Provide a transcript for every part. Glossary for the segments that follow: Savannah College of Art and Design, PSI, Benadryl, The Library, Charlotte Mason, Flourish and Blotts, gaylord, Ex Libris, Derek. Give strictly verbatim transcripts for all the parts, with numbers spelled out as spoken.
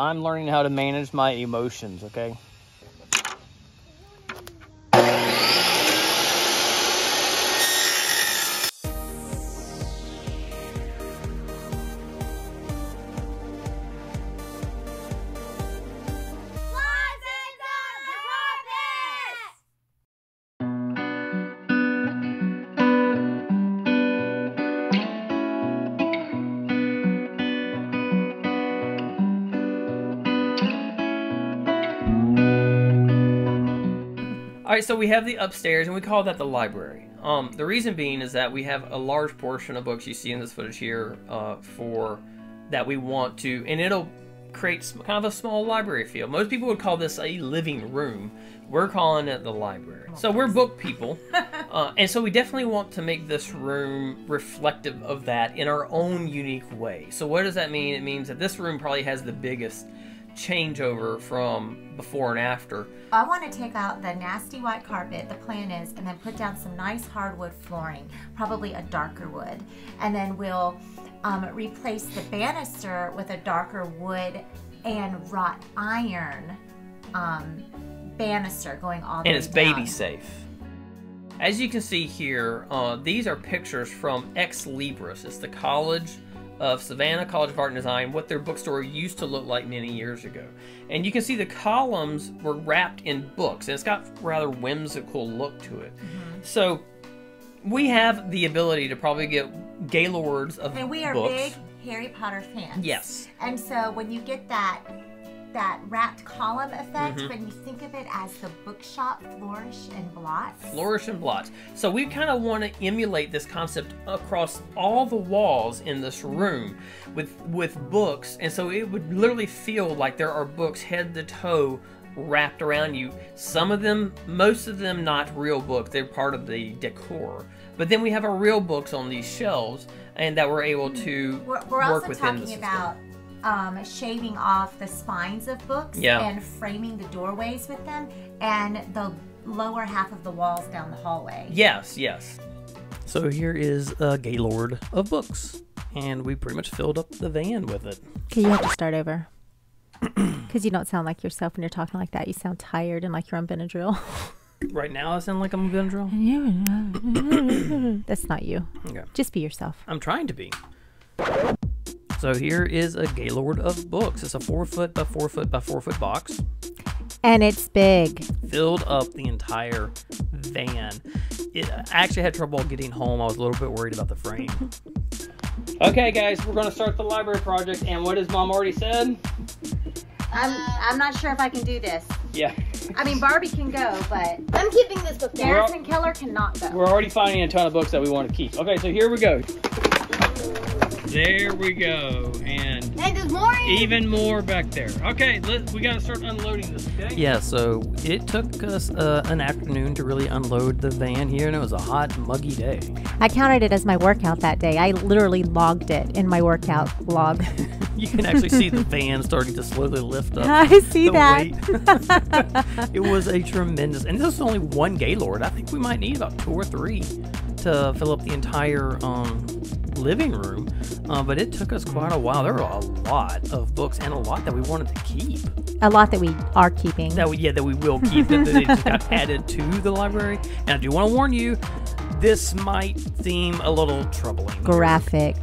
I'm learning how to manage my emotions, okay? All right, so we have the upstairs, and we call that the library. Um, the reason being is that we have a large portion of books you see in this footage here uh, for that we want to, and it'll create kind of a small library feel. Most people would call this a living room. We're calling it the library. So we're book people, uh, and so we definitely want to make this room reflective of that in our own unique way. So what does that mean? It means that this room probably has the biggest changeover from before and after. I want to take out the nasty white carpet, the plan is, and then put down some nice hardwood flooring, probably a darker wood, and then we'll um, replace the banister with a darker wood and wrought iron um, banister going all the way down. And it's baby safe. As you can see here, uh, these are pictures from Ex Libris. It's the college of Savannah College of Art and Design, what their bookstore used to look like many years ago. And you can see the columns were wrapped in books, and it's got rather whimsical look to it. Mm-hmm. So we have the ability to probably get gaylords of books. And we are books. Big Harry Potter fans. Yes. And so when you get that that wrapped column effect, mm-hmm. when you think of it as the bookshop Flourish and Blotts. Flourish and Blotts. So we kind of want to emulate this concept across all the walls in this room with, with books, and so it would literally feel like there are books head to toe wrapped around you. Some of them, most of them not real books, they're part of the decor. But then we have our real books on these shelves, and that we're able to we're, we're work within the system. We're also talking about Um, shaving off the spines of books, yeah, and framing the doorways with them, and the lower half of the walls down the hallway. Yes, yes. So here is a gaylord of books, and we pretty much filled up the van with it. Okay, you have to start over. Because you don't sound like yourself when you're talking like that. You sound tired and like you're on Benadryl. Right now I sound like I'm on Benadryl? That's not you. Okay. Just be yourself. I'm trying to be. So here is a gaylord of books. It's a four foot by four foot by four foot box. And it's big. Filled up the entire van. It, I actually had trouble getting home. I was a little bit worried about the frame. Okay guys, we're gonna start the library project, and what has Mom already said? I'm, I'm not sure if I can do this. Yeah. I mean, Barbie can go, but I'm keeping this book. Derek and Keller cannot go. We're already finding a ton of books that we want to keep. Okay, so here we go. There we go, and, and there's more even more back there. Okay, let's, we gotta start unloading this, okay? Yeah, so it took us uh, an afternoon to really unload the van here, and it was a hot, muggy day. I counted it as my workout that day. I literally logged it in my workout log. You can actually see the van starting to slowly lift up. I see the that. Weight. It was a tremendous, and this is only one gaylord. I think we might need about two or three to fill up the entire um, living room, uh, but it took us quite a while. There were a lot of books and a lot that we wanted to keep. A lot that we are keeping. That we, yeah, that we will keep. That it just got added to the library. And I do want to warn you, this might seem a little troubling. Graphic.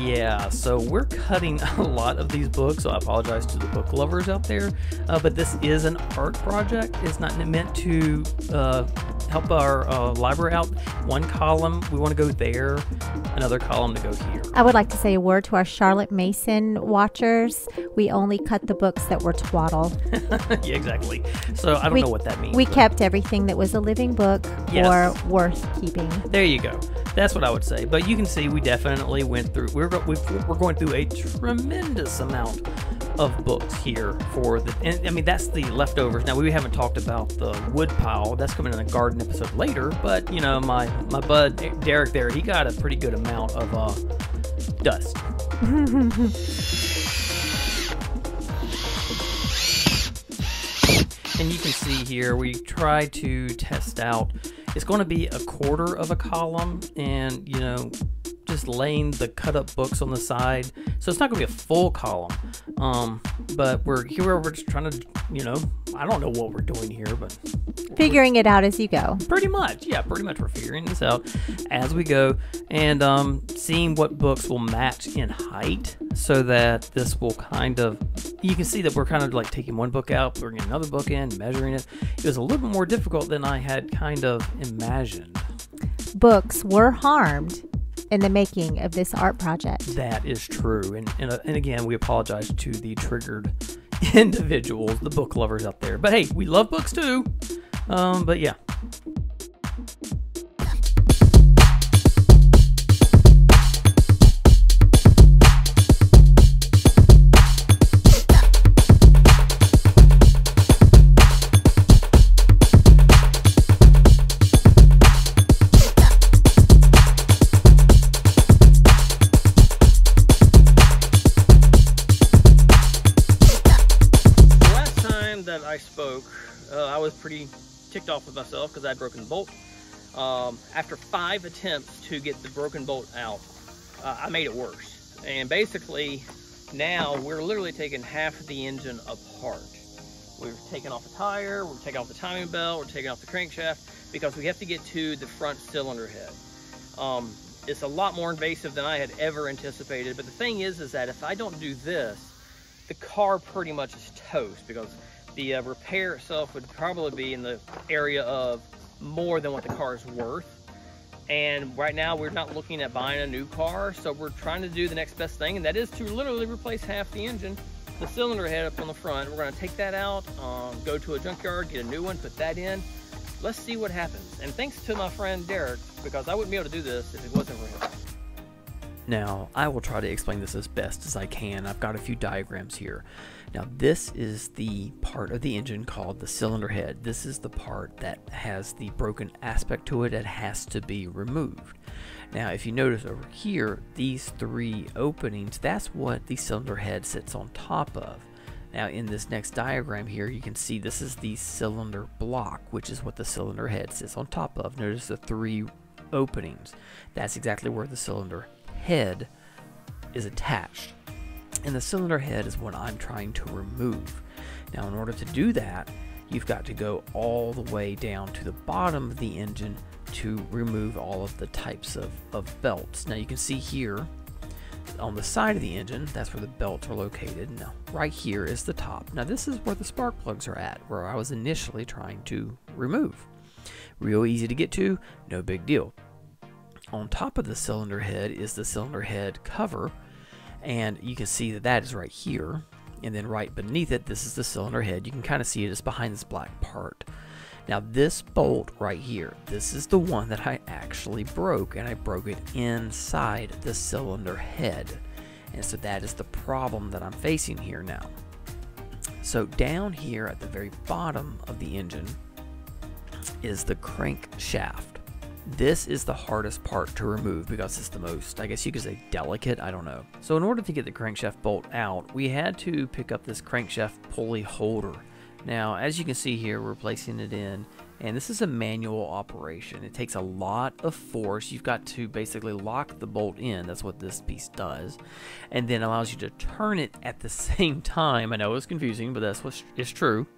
Yeah, so we're cutting a lot of these books, so I apologize to the book lovers out there, uh, but this is an art project. It's not meant to uh, help our uh, library out. One column, we want to go there, another column to go here. I would like to say a word to our Charlotte Mason watchers. We only cut the books that were twaddle. Yeah, exactly. So I don't we, know what that means. We kept everything that was a living book, yes, or worth keeping. There you go. That's what I would say. But you can see we definitely went through, we're we're going through a tremendous amount of books here for the, and I mean, that's the leftovers. Now we haven't talked about the wood pile. That's coming in a garden episode later, but you know, my, my bud Derek there, he got a pretty good amount of uh, dust. And you can see here, we try to test out, it's going to be a quarter of a column, and you know, just laying the cut up books on the side. So it's not gonna be a full column. Um, but we're here, we're just trying to, you know, I don't know what we're doing here, but figuring it out as you go. Pretty much, yeah, pretty much we're figuring this out as we go, and um, seeing what books will match in height, so that this will kind of, you can see that we're kind of like taking one book out, bringing another book in, measuring it. It was a little bit more difficult than I had kind of imagined. Books were harmed in the making of this art project. That is true. And, and, and again, we apologize to the triggered individuals, the book lovers out there. But hey, we love books too. Um, but yeah. Uh, I was pretty ticked off with myself because I had broken the bolt. Um, after five attempts to get the broken bolt out, uh, I made it worse. And basically, now we're literally taking half of the engine apart. We're taking off the tire, we're taking off the timing belt, we're taking off the crankshaft, because we have to get to the front cylinder head. Um, it's a lot more invasive than I had ever anticipated. But the thing is, is that if I don't do this, the car pretty much is toast, because the uh, repair itself would probably be in the area of more than what the car is worth. And right now we're not looking at buying a new car, so we're trying to do the next best thing, and that is to literally replace half the engine, the cylinder head up on the front. We're going to take that out, um, go to a junkyard, get a new one, put that in. Let's see what happens. And thanks to my friend Derek, because I wouldn't be able to do this if it wasn't for him. Now, I will try to explain this as best as I can. I've got a few diagrams here. Now, this is the part of the engine called the cylinder head. This is the part that has the broken aspect to it that has to be removed. Now, if you notice over here, these three openings, that's what the cylinder head sits on top of. Now, in this next diagram here, you can see this is the cylinder block, which is what the cylinder head sits on top of. Notice the three openings. That's exactly where the cylinder head is attached, and the cylinder head is what I'm trying to remove. Now, in order to do that, you've got to go all the way down to the bottom of the engine to remove all of the types of, of belts. Now, you can see here on the side of the engine, that's where the belts are located. Now, right here is the top. Now, this is where the spark plugs are at, where I was initially trying to remove. Real easy to get to, no big deal. On top of the cylinder head is the cylinder head cover, and you can see that that is right here, and then right beneath it, this is the cylinder head. You can kind of see it is behind this black part. Now, this bolt right here, this is the one that I actually broke, and I broke it inside the cylinder head, and so that is the problem that I'm facing here now. So down here at the very bottom of the engine is the crankshaft. This is the hardest part to remove because it's the most, I guess you could say, delicate, I don't know. So in order to get the crankshaft bolt out, we had to pick up this crankshaft pulley holder. Now, as you can see here, we're placing it in, and this is a manual operation. It takes a lot of force. You've got to basically lock the bolt in. That's what this piece does, and then allows you to turn it at the same time. I know it's confusing, but that's what is true,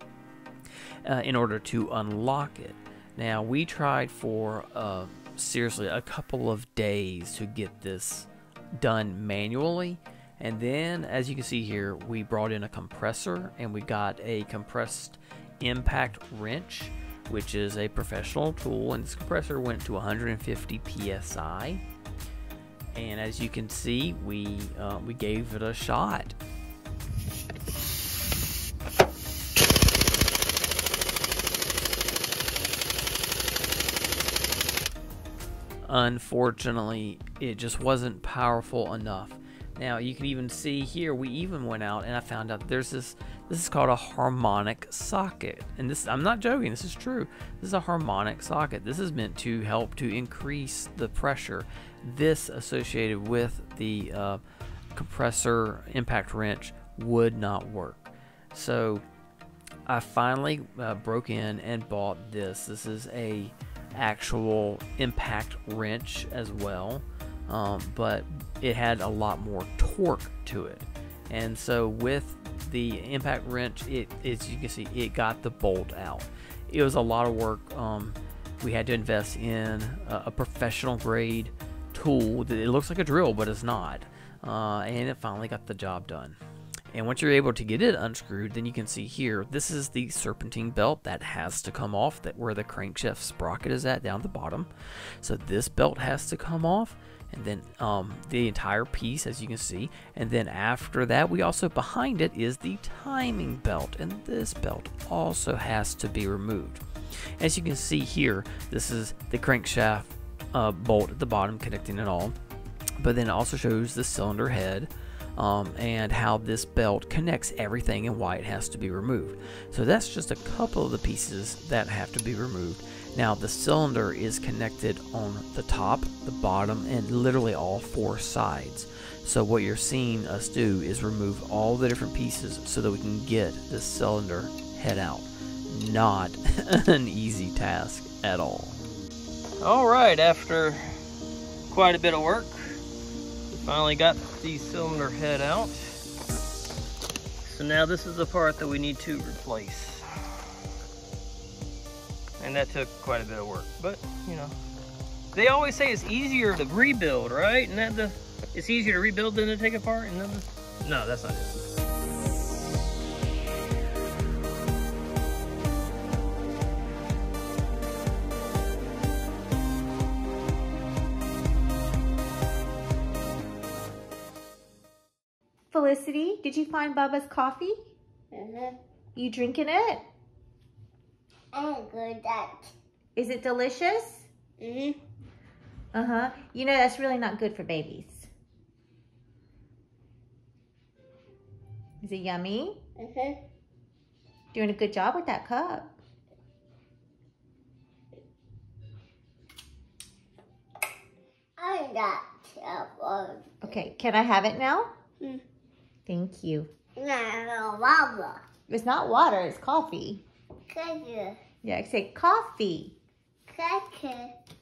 uh, in order to unlock it. Now, we tried for, uh, seriously, a couple of days to get this done manually. And then, as you can see here, we brought in a compressor, and we got a compressed impact wrench, which is a professional tool. And this compressor went to one hundred fifty P S I. And as you can see, we, uh, we gave it a shot. Unfortunately, it just wasn't powerful enough. Now, you can even see here, we even went out and I found out there's this, this is called a harmonic socket. And this, I'm not joking, this is true. This is a harmonic socket. This is meant to help to increase the pressure. This associated with the uh, compressor impact wrench would not work. So I finally uh, broke in and bought this. This is a actual impact wrench as well. um, but it had a lot more torque to it. And so with the impact wrench, it, as you can see, it got the bolt out. It was a lot of work. Um, we had to invest in a, a professional grade tool that it looks like a drill, but it's not. Uh, and it finally got the job done. And once you're able to get it unscrewed, then you can see here, this is the serpentine belt that has to come off, that where the crankshaft sprocket is at down the bottom. So this belt has to come off, and then um, the entire piece, as you can see. And then after that, we also, behind it is the timing belt, and this belt also has to be removed. As you can see here, this is the crankshaft uh, bolt at the bottom connecting it all, but then it also shows the cylinder head, Um, and how this belt connects everything and why it has to be removed. So that's just a couple of the pieces that have to be removed. Now the cylinder is connected on the top, the bottom, and literally all four sides. So what you're seeing us do is remove all the different pieces so that we can get this cylinder head out. Not an easy task at all. Alright, after quite a bit of work, finally got the cylinder head out. So now this is the part that we need to replace. And that took quite a bit of work, but you know, they always say it's easier to rebuild, right? And that the, it's easier to rebuild than to take apart. And then the, no, that's not it. Felicity, did you find Bubba's coffee? Mm-hmm. You drinking it? I'm good at it. Is it delicious? Mm-hmm. Uh-huh. You know, that's really not good for babies. Is it yummy? Mm-hmm. Doing a good job with that cup. I'm not terrible. Okay, can I have it now? Mm. Thank you. No, water. It's not water, it's coffee. Coffee. Yeah, I say coffee. Coffee.